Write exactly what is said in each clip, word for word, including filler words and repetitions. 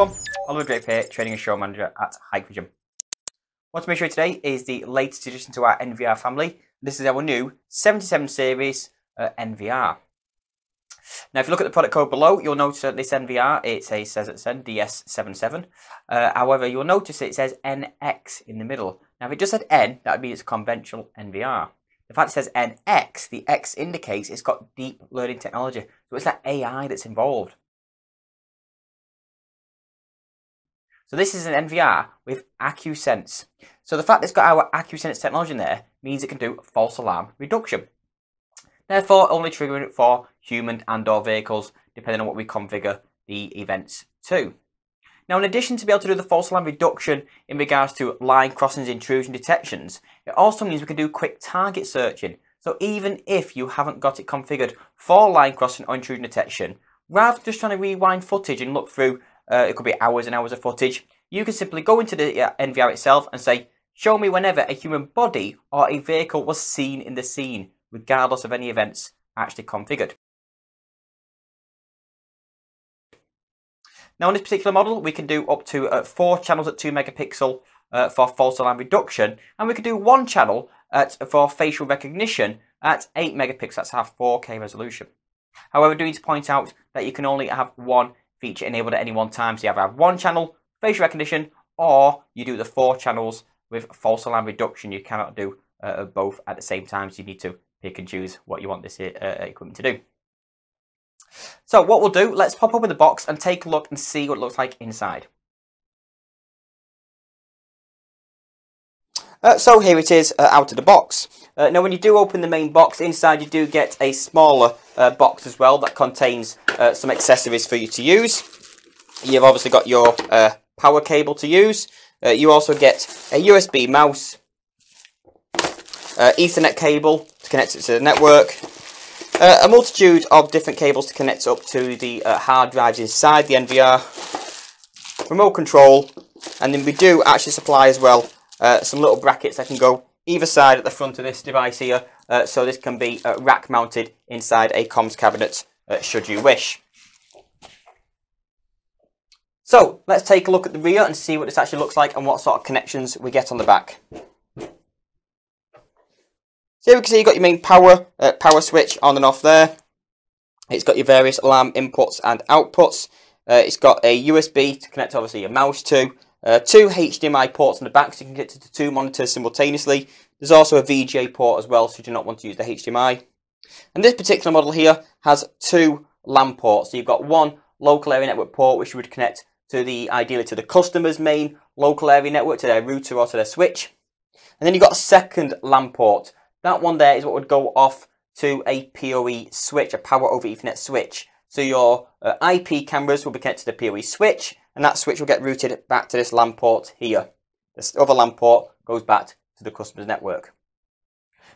everyone, Oliver Drape, Training and Show Manager at Hikvision. What to make sure today is the latest addition to our N V R family. This is our new seventy-seven series uh, N V R. Now, if you look at the product code below, you'll notice that this N V R, it says, says it said D S seventy-seven. Uh, however, you'll notice it says N X in the middle. Now, if it just said N, that would mean it's conventional N V R. The fact it says N X, the X indicates it's got deep learning technology. So it's that A I that's involved. So this is an N V R with AcuSense. So the fact that it's got our AcuSense technology in there means it can do false alarm reduction. Therefore, only triggering it for human and or vehicles, depending on what we configure the events to. Now, in addition to be able to do the false alarm reduction in regards to line crossings, intrusion detections, it also means we can do quick target searching. So even if you haven't got it configured for line crossing or intrusion detection, rather than just trying to rewind footage and look through Uh, it could be hours and hours of footage, you can simply go into the uh, N V R itself and say, show me whenever a human body or a vehicle was seen in the scene, regardless of any events actually configured. Now, in this particular model, we can do up to uh, four channels at two megapixel uh, for false alarm reduction, and we can do one channel at, for facial recognition at eight megapixels, that's our four K resolution. However, I do need to point out that you can only have one feature enabled at any one time, so you either have one channel, facial recognition, or you do the four channels with false alarm reduction. You cannot do uh, both at the same time, so you need to pick and choose what you want this uh, equipment to do. So what we'll do, let's pop open the box and take a look and see what it looks like inside. Uh, so here it is uh, out of the box. Uh, now when you do open the main box, inside you do get a smaller uh, box as well that contains uh, some accessories for you to use. You've obviously got your uh, power cable to use. Uh, you also get a U S B mouse, uh, Ethernet cable to connect it to the network, uh, a multitude of different cables to connect up to the uh, hard drives inside the N V R, remote control, and then we do actually supply as well Uh, some little brackets that can go either side at the front of this device here, uh, so this can be uh, rack mounted inside a comms cabinet uh, should you wish. So let's take a look at the rear and see what this actually looks like and what sort of connections we get on the back. So here we can see you've got your main power, uh, power switch on and off there. It's got your various alarm inputs and outputs. Uh, it's got a U S B to connect obviously your mouse to. Uh, two H D M I ports on the back so you can get to the two monitors simultaneously. There's also a V G A port as well, so you do not want to use the H D M I. And this particular model here has two LAN ports. So you've got one local area network port which you would connect to the, ideally to the customer's main local area network, to their router or to their switch. And then you've got a second LAN port. That one there is what would go off to a PoE switch, a power over Ethernet switch. So your uh, I P cameras will be connected to the PoE switch, and that switch will get routed back to this LAN port here. This other LAN port goes back to the customer's network.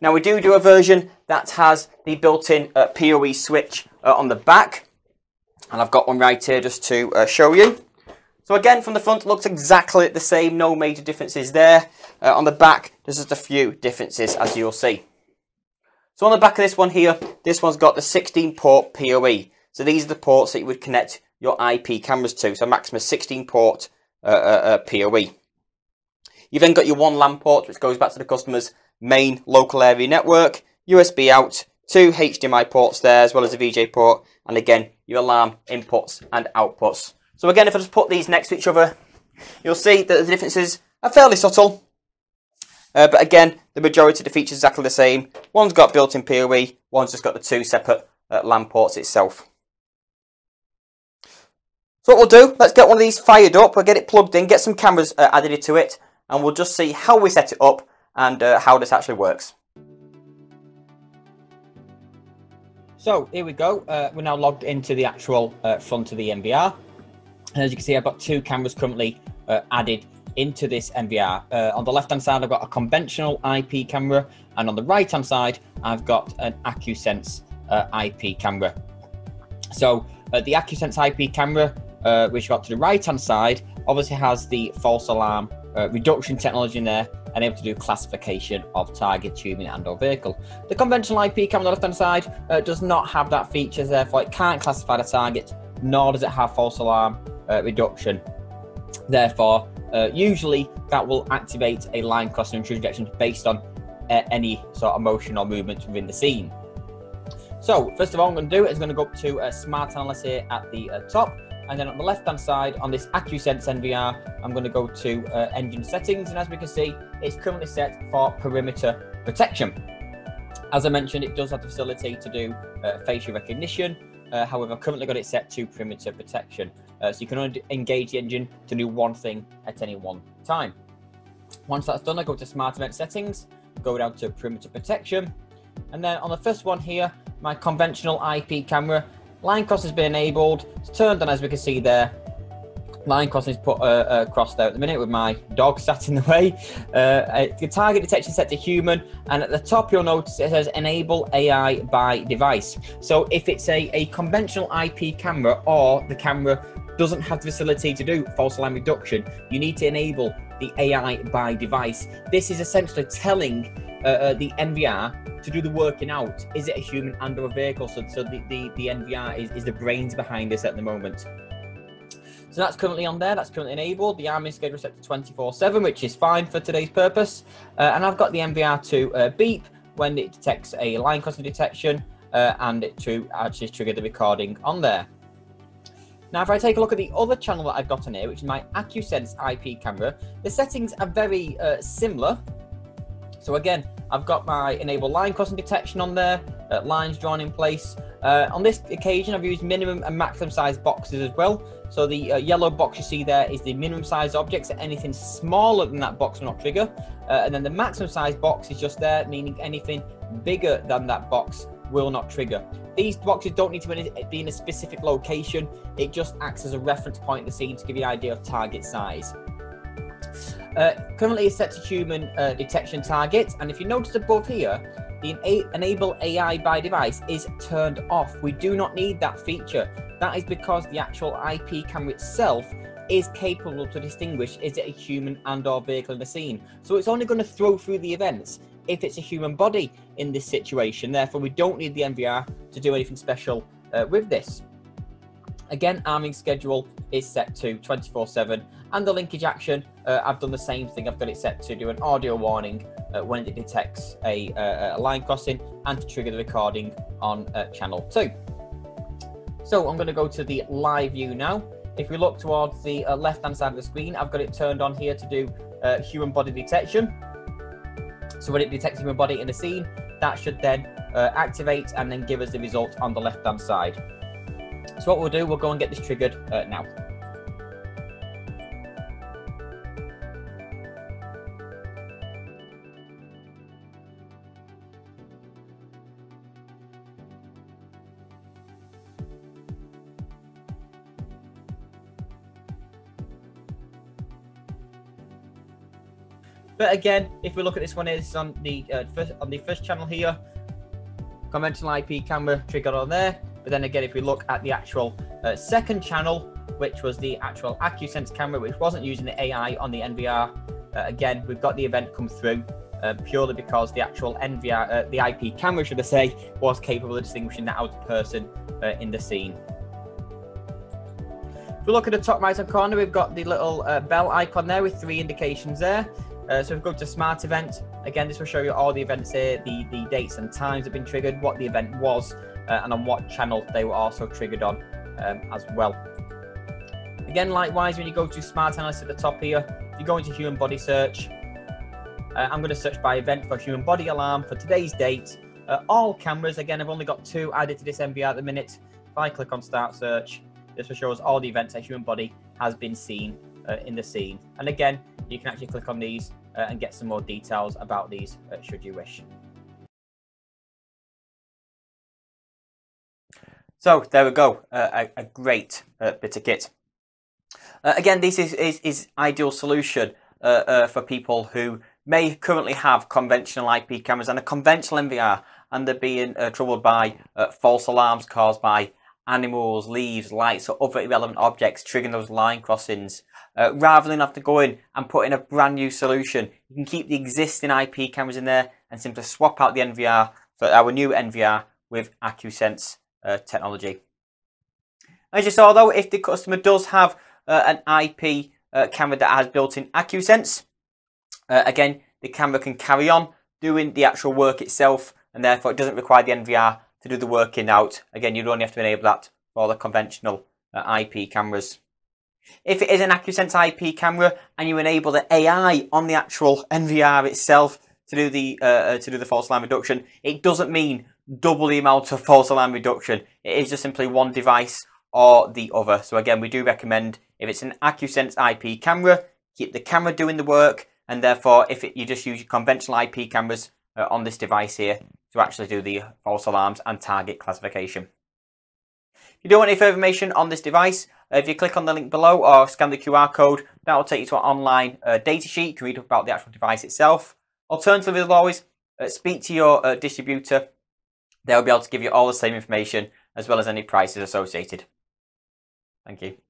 Now we do do a version that has the built-in uh, PoE switch uh, on the back, and I've got one right here just to uh, show you. So again, from the front it looks exactly the same, no major differences there. Uh, on the back there's just a few differences, as you'll see. So on the back of this one here, this one's got the sixteen port PoE. So these are the ports that you would connect your I P cameras to, so maximum sixteen port uh, uh, PoE. You've then got your one LAN port, which goes back to the customer's main local area network, U S B out, two H D M I ports there, as well as a V G A port, and again, your alarm inputs and outputs. So again, if I just put these next to each other, you'll see that the differences are fairly subtle. Uh, but again, the majority of the features are exactly the same. One's got built-in PoE, one's just got the two separate uh, LAN ports itself. So what we'll do, let's get one of these fired up, we'll get it plugged in, get some cameras uh, added into it, and we'll just see how we set it up and uh, how this actually works. So here we go, uh, we're now logged into the actual uh, front of the N V R. And as you can see, I've got two cameras currently uh, added into this N V R. Uh, on the left hand side, I've got a conventional I P camera, and on the right hand side, I've got an AcuSense uh, I P camera. So uh, the AcuSense I P camera, Uh, which got to the right hand side, obviously has the false alarm uh, reduction technology in there and able to do classification of target, human and or vehicle. The conventional I P camera on the left hand side uh, does not have that feature, therefore it can't classify the target, nor does it have false alarm uh, reduction. Therefore, uh, usually that will activate a line crossing and rejection based on uh, any sort of motion or movement within the scene. So first of all, I'm going to do is going to go up to uh, Smart Analysis here at the uh, top, and then on the left-hand side on this AcuSense N V R, I'm going to go to uh, Engine Settings, and as we can see, it's currently set for Perimeter Protection. As I mentioned, it does have the facility to do uh, facial recognition. Uh, however, I've currently got it set to perimeter protection. Uh, so you can only engage the engine to do one thing at any one time. Once that's done, I go to Smart Event Settings, go down to Perimeter Protection. And then on the first one here, my conventional I P camera, line cross has been enabled. It's turned on, as we can see there. Line crossing is put uh, across there at the minute with my dog sat in the way. Uh, the target detection set to human, and at the top you'll notice it says enable A I by device. So if it's a, a conventional I P camera or the camera doesn't have the facility to do false alarm reduction, you need to enable the A I by device. This is essentially telling uh, uh, the N V R to do the working out. Is it a human and or a vehicle? So, so the, the, the N V R is, is the brains behind this at the moment. So that's currently on there, that's currently enabled. The alarm is scheduled set to twenty-four seven, which is fine for today's purpose. Uh, and I've got the N V R to uh, beep when it detects a line crossing detection uh, and it to actually trigger the recording on there. Now, if I take a look at the other channel that I've got on here, which is my AcuSense I P camera, the settings are very uh, similar. So again, I've got my enable line crossing detection on there, uh, lines drawn in place. Uh, on this occasion, I've used minimum and maximum size boxes as well. So the uh, yellow box you see there is the minimum size objects. So anything smaller than that box will not trigger. Uh, and then the maximum size box is just there, meaning anything bigger than that box will not trigger. These boxes don't need to be in a specific location. It just acts as a reference point in the scene to give you an idea of target size. Uh, currently it's set to human uh, detection target. And if you notice above here, the enable A I by device is turned off. We do not need that feature. That is because the actual I P camera itself is capable to distinguish is it a human and or vehicle in the scene. So it's only going to throw through the events if it's a human body in this situation. Therefore, we don't need the N V R to do anything special uh, with this. Again, arming schedule is set to twenty-four seven, and the linkage action, uh, I've done the same thing. I've got it set to do an audio warning uh, when it detects a, uh, a line crossing and to trigger the recording on uh, channel two. So I'm going to go to the live view now. If we look towards the uh, left hand side of the screen, I've got it turned on here to do uh, human body detection. So when it detects human body in the scene, that should then uh, activate and then give us the result on the left hand side. So what we'll do, we'll go and get this triggered uh, now. But again, if we look at this one, it's on the uh, first on the first channel here. Conventional I P camera triggered on there. But then again, if we look at the actual uh, second channel, which was the actual AcuSense camera, which wasn't using the A I on the N V R, uh, again, we've got the event come through uh, purely because the actual N V R, uh, the I P camera, should I say, was capable of distinguishing that out of person uh, in the scene. If we look at the top right-hand corner, we've got the little uh, bell icon there with three indications there. Uh, so if we go to Smart Event, again, this will show you all the events here, the, the dates and times that have been triggered, what the event was, Uh, and on what channel they were also triggered on um, as well. Again, likewise, when you go to Smart Analysis at the top here, if you go into Human Body Search, uh, I'm going to search by event for Human Body Alarm for today's date. Uh, all cameras, again, I've only got two added to this N V R at the minute. If I click on Start Search, this will show us all the events that human body has been seen uh, in the scene. And again, you can actually click on these uh, and get some more details about these uh, should you wish. So there we go, uh, a, a great uh, bit of kit. Uh, again, this is is, is ideal solution uh, uh, for people who may currently have conventional I P cameras and a conventional N V R, and they're being uh, troubled by uh, false alarms caused by animals, leaves, lights or other irrelevant objects triggering those line crossings. Uh, rather than have to go in and put in a brand new solution, you can keep the existing I P cameras in there and simply swap out the N V R for our new N V R with AcuSense Uh, technology. As you saw though, if the customer does have uh, an I P uh, camera that has built-in AcuSense. Uh, again, the camera can carry on doing the actual work itself, and therefore it doesn't require the N V R to do the working out. Again, you'd only have to enable that for the conventional uh, I P cameras. If it is an AcuSense I P camera and you enable the A I on the actual N V R itself to do the uh, to do the false alarm reduction, it doesn't mean double the amount of false alarm reduction. It is just simply one device or the other. So again, we do recommend, if it's an AcuSense I P camera, keep the camera doing the work, and therefore if it, you just use your conventional I P cameras uh, on this device here to actually do the false alarms and target classification. If you don't want any further information on this device, if you click on the link below or scan the Q R code, that will take you to an online uh, data sheet. You can read about the actual device itself. Alternatively, as always, uh, speak to your uh, distributor. They'll be able to give you all the same information as well as any prices associated. Thank you.